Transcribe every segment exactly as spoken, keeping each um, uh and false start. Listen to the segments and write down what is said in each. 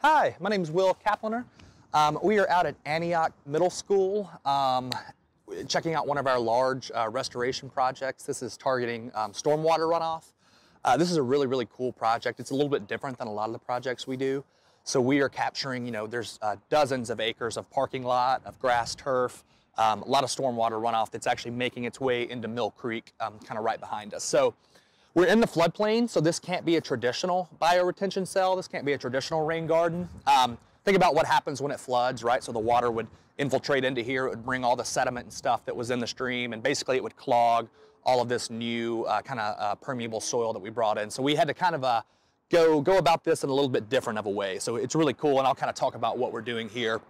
Hi, my name is Will Kaplaner. Um, we are out at Antioch Middle School um, checking out one of our large uh, restoration projects. This is targeting um, stormwater runoff. Uh, this is a really, really cool project. It's a little bit different than a lot of the projects we do. So we are capturing, you know, there's uh, dozens of acres of parking lot, of grass turf, um, a lot of stormwater runoff that's actually making its way into Mill Creek, um, kind of right behind us. So we're in the floodplain, so this can't be a traditional bioretention cell. This can't be a traditional rain garden. Um, think about what happens when it floods, right? So the water would infiltrate into here. It would bring all the sediment and stuff that was in the stream, and basically it would clog all of this new uh, kind of uh, permeable soil that we brought in. So we had to kind of uh, go, go about this in a little bit different of a way. So it's really cool, and I'll kind of talk about what we're doing here.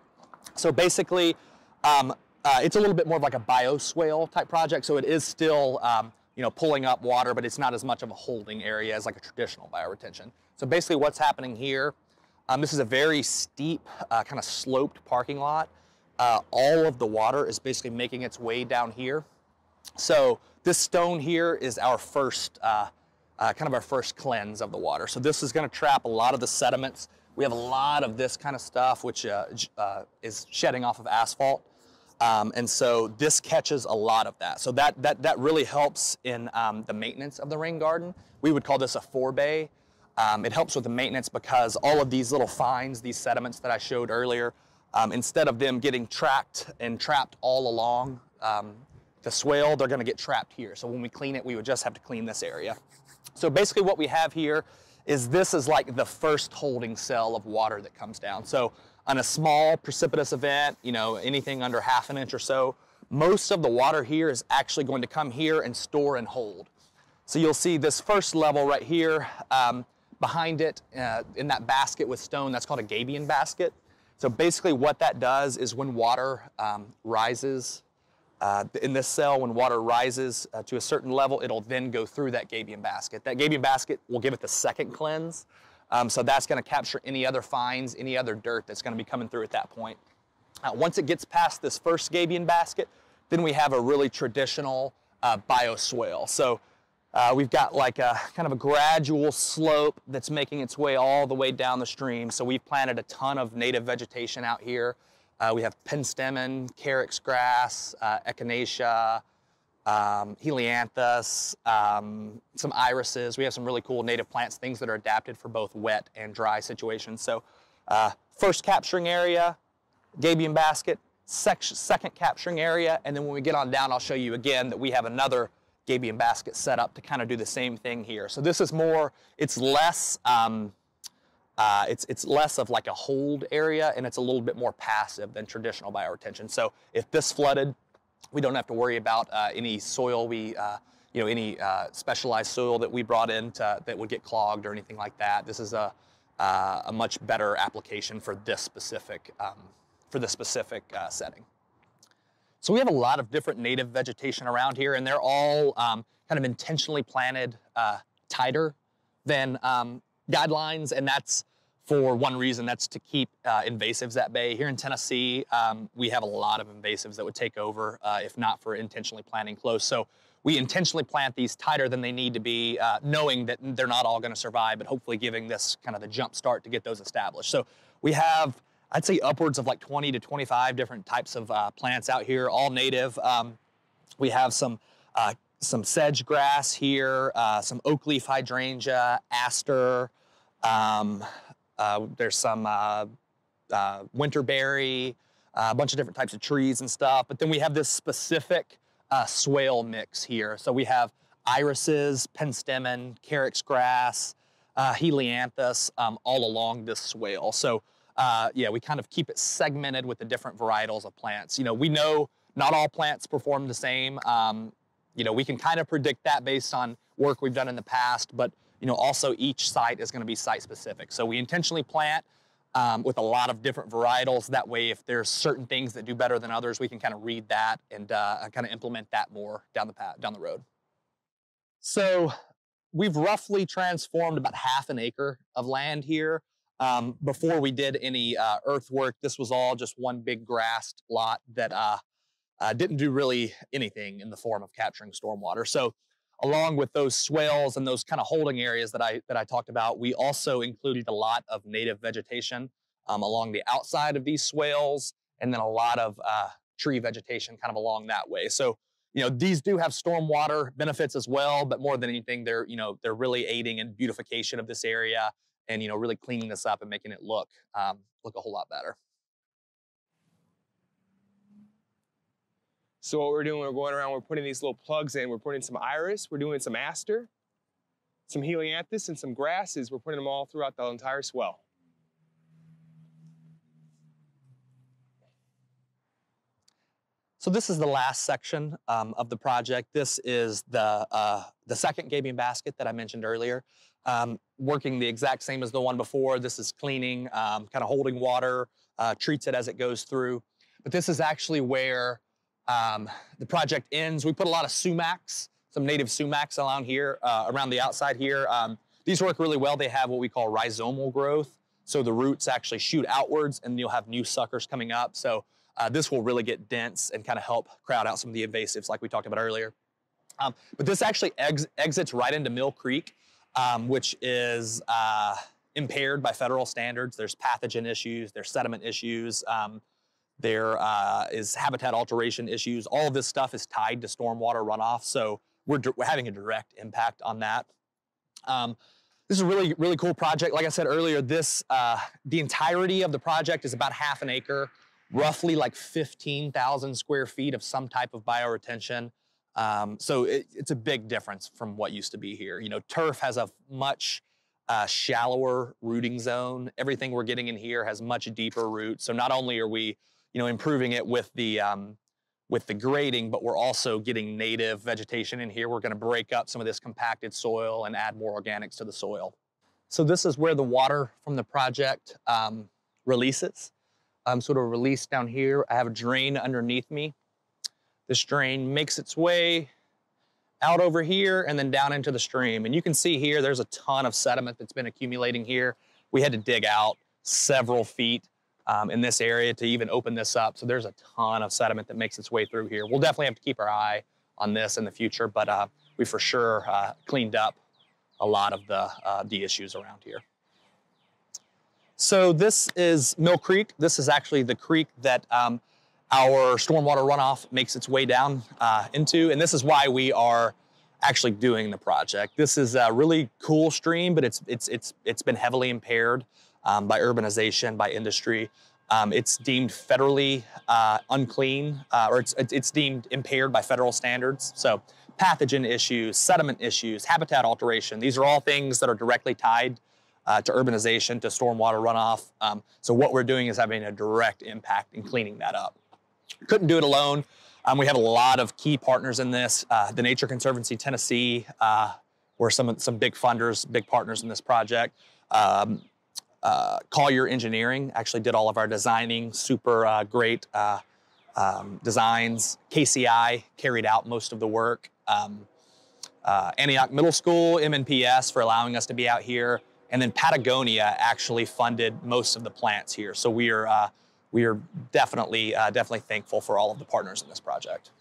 So basically, um, uh, it's a little bit more of like a bioswale type project, so it is still um, you know, pulling up water, but it's not as much of a holding area as like a traditional bioretention. So basically what's happening here, um, this is a very steep uh, kind of sloped parking lot. Uh, all of the water is basically making its way down here. So this stone here is our first, uh, uh, kind of our first cleanse of the water. So this is gonna trap a lot of the sediments. We have a lot of this kind of stuff, which uh, uh, is shedding off of asphalt. Um, and so this catches a lot of that. So that, that, that really helps in um, the maintenance of the rain garden. We would call this a forebay. Um, it helps with the maintenance because all of these little fines, these sediments that I showed earlier, um, instead of them getting tracked and trapped all along um, the swale, they're gonna get trapped here. So when we clean it, we would just have to clean this area. So basically what we have here is this is like the first holding cell of water that comes down. So on a small precipitous event, you know, anything under half an inch or so, most of the water here is actually going to come here and store and hold. So you'll see this first level right here, um, behind it, uh, in that basket with stone, that's called a Gabion basket. So basically what that does is when water um, rises, uh, in this cell, when water rises uh, to a certain level, it'll then go through that Gabion basket. That Gabion basket will give it the second cleanse. Um, so that's gonna capture any other fines, any other dirt that's gonna be coming through at that point. Uh, once it gets past this first Gabion basket, then we have a really traditional uh, bioswale. So uh, we've got like a kind of a gradual slope that's making its way all the way down the stream. So we've planted a ton of native vegetation out here. Uh, we have penstemon, carex grass, uh, echinacea, Um, helianthus, um, some irises. We have some really cool native plants, things that are adapted for both wet and dry situations. So uh, first capturing area, Gabion basket, sec second capturing area, and then when we get on down, I'll show you again that we have another Gabion basket set up to kind of do the same thing here. So this is more, it's less, um, uh, it's, it's less of like a hold area, and it's a little bit more passive than traditional bioretention. So if this flooded, we don't have to worry about uh, any soil we, uh, you know, any uh, specialized soil that we brought in to, that would get clogged or anything like that. This is a, uh, a much better application for this specific, um, for this specific uh, setting. So we have a lot of different native vegetation around here, and they're all um, kind of intentionally planted uh, tighter than um, guidelines, and that's for one reason, that's to keep uh, invasives at bay. Here in Tennessee, um, we have a lot of invasives that would take over uh, if not for intentionally planting close. So we intentionally plant these tighter than they need to be, uh, knowing that they're not all gonna survive, but hopefully giving this kind of the jump start to get those established. So we have, I'd say upwards of like twenty to twenty-five different types of uh, plants out here, all native. Um, we have some, uh, some sedge grass here, uh, some oak leaf hydrangea, aster, um, Uh, there's some uh, uh, winterberry, uh, a bunch of different types of trees and stuff. But then we have this specific uh, swale mix here. So we have irises, penstemon, carex grass, uh, helianthus, um, all along this swale. So uh, yeah, we kind of keep it segmented with the different varietals of plants. You know, we know not all plants perform the same. Um, you know, we can kind of predict that based on work we've done in the past, but you know, also each site is gonna be site specific. So we intentionally plant um, with a lot of different varietals. That way, if there's certain things that do better than others, we can kind of read that and uh, kind of implement that more down the path, down the road. So we've roughly transformed about half an acre of land here. Um, before we did any uh, earthwork, this was all just one big grassed lot that uh, uh, didn't do really anything in the form of capturing stormwater. So along with those swales and those kind of holding areas that I, that I talked about, we also included a lot of native vegetation um, along the outside of these swales, and then a lot of uh, tree vegetation kind of along that way. So, you know, these do have stormwater benefits as well, but more than anything, they're, you know, they're really aiding in beautification of this area and, you know, really cleaning this up and making it look, um, look a whole lot better. So what we're doing, we're going around, we're putting these little plugs in, we're putting some iris, we're doing some aster, some helianthus, and some grasses. We're putting them all throughout the entire swell. So this is the last section um, of the project. This is the, uh, the second Gabion basket that I mentioned earlier. Um, working the exact same as the one before. This is cleaning, um, kind of holding water, uh, treats it as it goes through. But this is actually where Um, the project ends. We put a lot of sumacs, some native sumacs along here, uh, around the outside here. Um, these work really well. They have what we call rhizomal growth. So the roots actually shoot outwards and you'll have new suckers coming up. So uh, this will really get dense and kind of help crowd out some of the invasives like we talked about earlier. Um, but this actually ex exits right into Mill Creek, um, which is uh, impaired by federal standards. There's pathogen issues, there's sediment issues. Um, There uh, is habitat alteration issues. All of this stuff is tied to stormwater runoff, so we're, we're having a direct impact on that. Um, this is a really, really cool project. Like I said earlier, this, uh, the entirety of the project is about half an acre, roughly like fifteen thousand square feet of some type of bioretention. Um, so it, it's a big difference from what used to be here. You know, turf has a much Uh, shallower rooting zone. Everything we're getting in here has much deeper roots. So not only are we, you know, improving it with the um, with the grading, but we're also getting native vegetation in here. We're going to break up some of this compacted soil and add more organics to the soil. So this is where the water from the project um, releases. Um, sort of released down here. I have a drain underneath me. This drain makes its way out over here and then down into the stream. And you can see here, there's a ton of sediment that's been accumulating here. We had to dig out several feet um, in this area to even open this up. So there's a ton of sediment that makes its way through here. We'll definitely have to keep our eye on this in the future, but uh, we for sure uh, cleaned up a lot of the, uh, the issues around here. So this is Mill Creek. This is actually the creek that um, our stormwater runoff makes its way down uh, into, and this is why we are actually doing the project. This is a really cool stream, but it's it's it's it's been heavily impaired um, by urbanization, by industry. Um, it's deemed federally uh, unclean, uh, or it's it's deemed impaired by federal standards. So pathogen issues, sediment issues, habitat alteration, these are all things that are directly tied Uh, to urbanization, to stormwater runoff. Um, so what we're doing is having a direct impact in cleaning that up. Couldn't do it alone. Um, we have a lot of key partners in this. Uh, the Nature Conservancy Tennessee uh, were some some big funders, big partners in this project. Um, uh, Collier Engineering actually did all of our designing, super uh, great uh, um, designs. K C I carried out most of the work. Um, uh, Antioch Middle School, M N P S for allowing us to be out here. And then Patagonia actually funded most of the plants here. So we are, uh, we are definitely, uh, definitely thankful for all of the partners in this project.